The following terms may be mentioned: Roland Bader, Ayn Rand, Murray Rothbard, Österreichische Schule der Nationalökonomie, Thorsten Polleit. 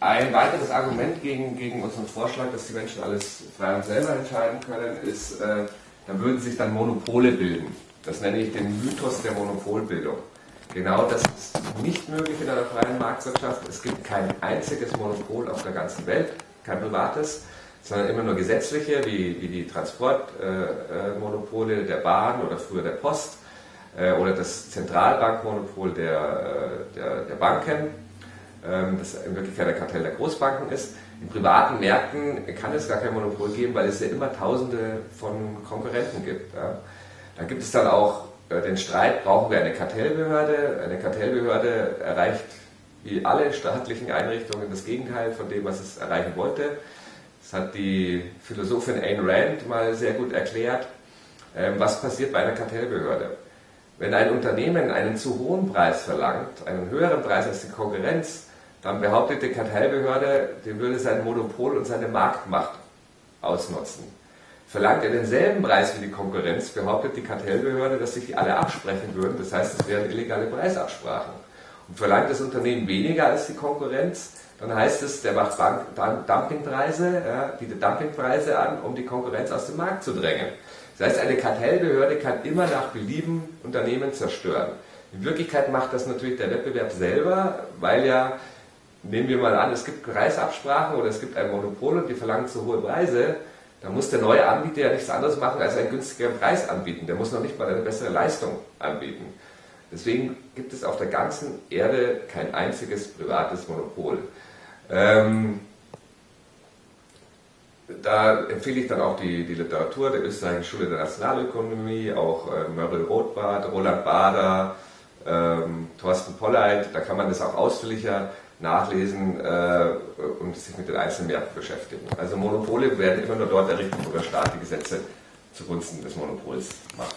Ein weiteres Argument gegen unseren Vorschlag, dass die Menschen alles frei und selber entscheiden können, ist, da würden sich dann Monopole bilden. Das nenne ich den Mythos der Monopolbildung. Genau das ist nicht möglich in einer freien Marktwirtschaft. Es gibt kein einziges Monopol auf der ganzen Welt, kein privates, sondern immer nur gesetzliche, wie die Transportmonopole der Bahn oder früher der Post oder das Zentralbankmonopol der Banken. Das in Wirklichkeit ein Kartell der Großbanken ist. In privaten Märkten kann es gar kein Monopol geben, weil es ja immer Tausende von Konkurrenten gibt. Da gibt es dann auch den Streit, brauchen wir eine Kartellbehörde? Eine Kartellbehörde erreicht wie alle staatlichen Einrichtungen das Gegenteil von dem, was es erreichen wollte. Das hat die Philosophin Ayn Rand mal sehr gut erklärt. Was passiert bei einer Kartellbehörde? Wenn ein Unternehmen einen zu hohen Preis verlangt, einen höheren Preis als die Konkurrenz, dann behauptet die Kartellbehörde, die würde sein Monopol und seine Marktmacht ausnutzen. Verlangt er denselben Preis wie die Konkurrenz, behauptet die Kartellbehörde, dass sich die alle absprechen würden, das heißt, es wären illegale Preisabsprachen. Und verlangt das Unternehmen weniger als die Konkurrenz, dann heißt es, der macht Dumpingpreise, bietet Dumpingpreise an, um die Konkurrenz aus dem Markt zu drängen. Das heißt, eine Kartellbehörde kann immer nach Belieben Unternehmen zerstören. In Wirklichkeit macht das natürlich der Wettbewerb selber, weil ja, nehmen wir mal an, es gibt Preisabsprachen oder es gibt ein Monopol und die verlangen zu hohe Preise, dann muss der neue Anbieter ja nichts anderes machen, als einen günstigeren Preis anbieten. Der muss noch nicht mal eine bessere Leistung anbieten. Deswegen gibt es auf der ganzen Erde kein einziges privates Monopol. Da empfehle ich dann auch die Literatur der Österreichischen Schule der Nationalökonomie, auch Murray Rothbard, Roland Bader, Thorsten Polleit. Da kann man das auch ausführlicher nachlesen und sich mit den einzelnen Märkten beschäftigen. Also Monopole werden immer nur dort errichtet, wo der Staat die Gesetze zugunsten des Monopols macht.